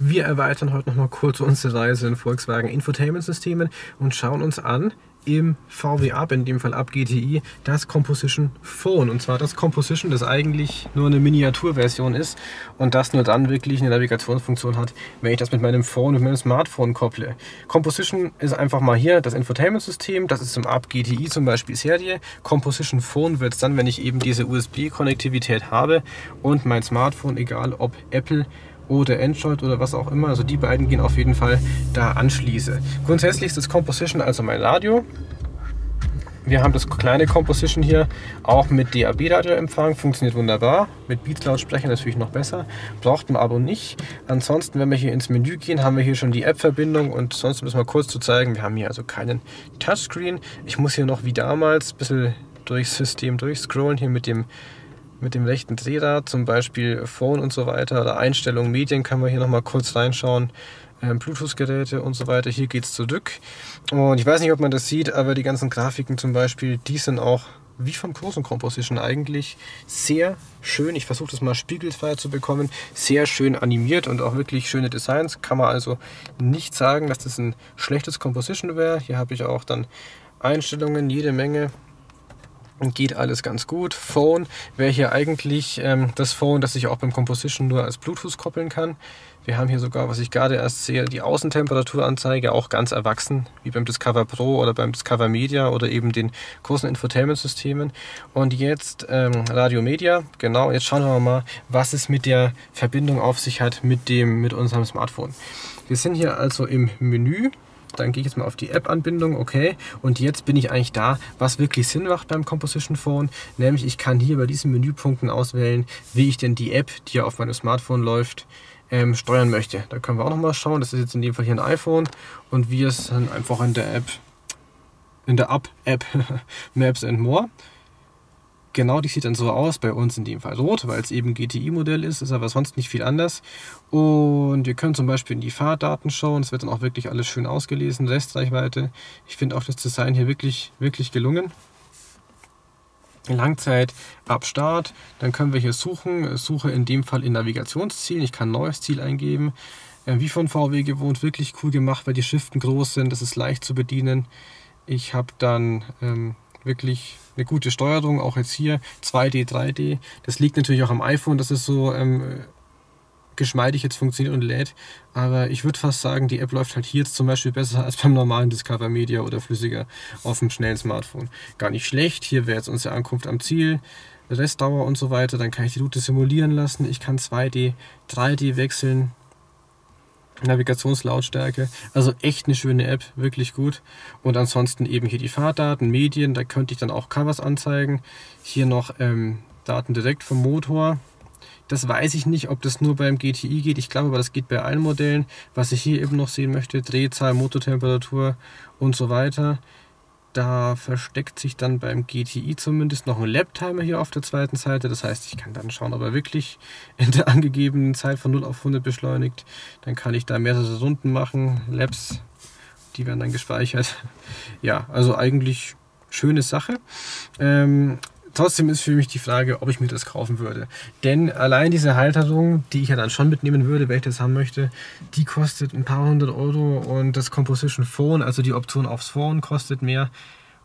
Wir erweitern heute nochmal kurz unsere Reise in Volkswagen Infotainment-Systemen und schauen uns an im VW Up, in dem Fall Up GTI, das Composition Phone. Und zwar das Composition, das eigentlich nur eine Miniaturversion ist und das nur dann wirklich eine Navigationsfunktion hat, wenn ich das mit meinem Phone, mit meinem Smartphone kopple. Composition ist einfach mal hier das Infotainment-System, das ist im Up GTI zum Beispiel Serie. Composition Phone wird es dann, wenn ich eben diese USB-Konnektivität habe und mein Smartphone, egal ob Apple oder Android oder was auch immer, also die beiden gehen auf jeden Fall da anschließe. Grundsätzlich ist das Composition also mein Radio. Wir haben das kleine Composition hier auch mit DAB-Radio-Empfang, funktioniert wunderbar. Mit Beats-Lautsprecher natürlich noch besser, braucht man aber nicht. Ansonsten, wenn wir hier ins Menü gehen, haben wir hier schon die App-Verbindung und sonst müssen wir kurz zu zeigen, wir haben hier also keinen Touchscreen. Ich muss hier noch wie damals ein bisschen durchs System durchscrollen, hier mit dem rechten Drehrad, zum Beispiel Phone und so weiter, oder Einstellungen, Medien können wir hier nochmal kurz reinschauen, Bluetooth-Geräte und so weiter, hier geht es zurück. Und ich weiß nicht, ob man das sieht, aber die ganzen Grafiken zum Beispiel, die sind auch wie vom großen Composition eigentlich sehr schön, ich versuche das mal spiegelfrei zu bekommen, sehr schön animiert und auch wirklich schöne Designs, kann man also nicht sagen, dass das ein schlechtes Composition wäre. Hier habe ich auch dann Einstellungen, jede Menge. Geht alles ganz gut. Phone wäre hier eigentlich das Phone, das ich auch beim Composition nur als Bluetooth koppeln kann. Wir haben hier sogar, was ich gerade erst sehe, die Außentemperaturanzeige, auch ganz erwachsen, wie beim Discover Pro oder beim Discover Media oder eben den großen Infotainment-Systemen. Und jetzt Radio Media, genau, jetzt schauen wir mal, was es mit der Verbindung auf sich hat mit unserem Smartphone. Wir sind hier also im Menü. Dann gehe ich jetzt mal auf die App-Anbindung, okay, und jetzt bin ich eigentlich da, was wirklich Sinn macht beim Composition Phone, nämlich ich kann hier bei diesen Menüpunkten auswählen, wie ich denn die App, die ja auf meinem Smartphone läuft, steuern möchte. Da können wir auch nochmal schauen, das ist jetzt in dem Fall hier ein iPhone und wir sind einfach in der Up-App Maps and More. Genau, die sieht dann so aus, bei uns in dem Fall rot, weil es eben GTI-Modell ist, ist aber sonst nicht viel anders. Und wir können zum Beispiel in die Fahrdaten schauen, es wird dann auch wirklich alles schön ausgelesen, Restreichweite. Ich finde auch das Design hier wirklich gelungen. Langzeit ab Start, dann können wir hier suchen, suche in dem Fall in Navigationszielen, ich kann ein neues Ziel eingeben. Wie von VW gewohnt, wirklich cool gemacht, weil die Schriften groß sind, das ist leicht zu bedienen. Ich habe dann wirklich eine gute Steuerung, auch jetzt hier 2D, 3D. Das liegt natürlich auch am iPhone, dass es so geschmeidig jetzt funktioniert und lädt. Aber ich würde fast sagen, die App läuft halt hier jetzt zum Beispiel besser als beim normalen Discover Media oder flüssiger auf dem schnellen Smartphone. Gar nicht schlecht, hier wäre jetzt unsere Ankunft am Ziel, Restdauer und so weiter. Dann kann ich die Route simulieren lassen, ich kann 2D, 3D wechseln. Navigationslautstärke, also echt eine schöne App, wirklich gut. Und ansonsten eben hier die Fahrdaten, Medien, da könnte ich dann auch Covers anzeigen. Hier noch Daten direkt vom Motor. Das weiß ich nicht, ob das nur beim GTI geht, ich glaube aber das geht bei allen Modellen. Was ich hier eben noch sehen möchte, Drehzahl, Motortemperatur und so weiter. Da versteckt sich dann beim GTI zumindest noch ein Lap Timer hier auf der zweiten Seite. Das heißt, ich kann dann schauen, ob er wirklich in der angegebenen Zeit von 0 auf 100 beschleunigt. Dann kann ich da mehrere Runden machen, Laps, die werden dann gespeichert. Ja, also eigentlich schöne Sache. Trotzdem ist für mich die Frage, ob ich mir das kaufen würde. Denn allein diese Halterung, die ich ja dann schon mitnehmen würde, wenn ich das haben möchte, die kostet ein paar £100 und das Composition Phone, also die Option aufs Phone, kostet mehr.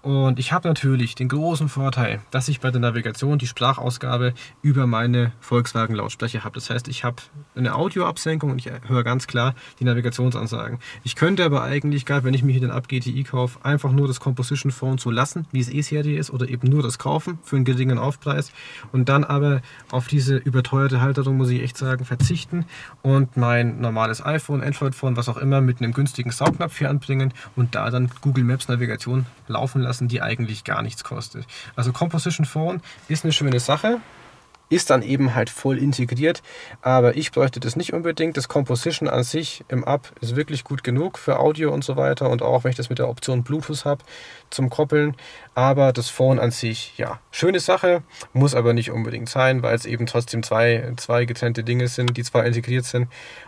Und ich habe natürlich den großen Vorteil, dass ich bei der Navigation die Sprachausgabe über meine Volkswagen-Lautsprecher habe. Das heißt, ich habe eine Audioabsenkung und ich höre ganz klar die Navigationsansagen. Ich könnte aber eigentlich, gerade wenn ich mir hier den Up GTI kaufe, einfach nur das Composition Phone so lassen, wie es E-Serie ist, oder eben nur das kaufen für einen geringen Aufpreis. Und dann aber auf diese überteuerte Halterung, muss ich echt sagen, verzichten und mein normales iPhone, Android-Phone, was auch immer, mit einem günstigen Saugnapf hier anbringen und da dann Google Maps Navigation laufen lassen, die eigentlich gar nichts kostet. Also Composition Phone ist eine schöne Sache, ist dann eben halt voll integriert, aber ich bräuchte das nicht unbedingt. Das Composition an sich im Up ist wirklich gut genug für Audio und so weiter und auch wenn ich das mit der Option Bluetooth habe zum Koppeln, aber das Phone an sich, ja, schöne Sache, muss aber nicht unbedingt sein, weil es eben trotzdem zwei getrennte Dinge sind, die zwar integriert sind,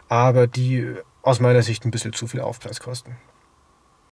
aber die aus meiner Sicht ein bisschen zu viel Aufpreis kosten.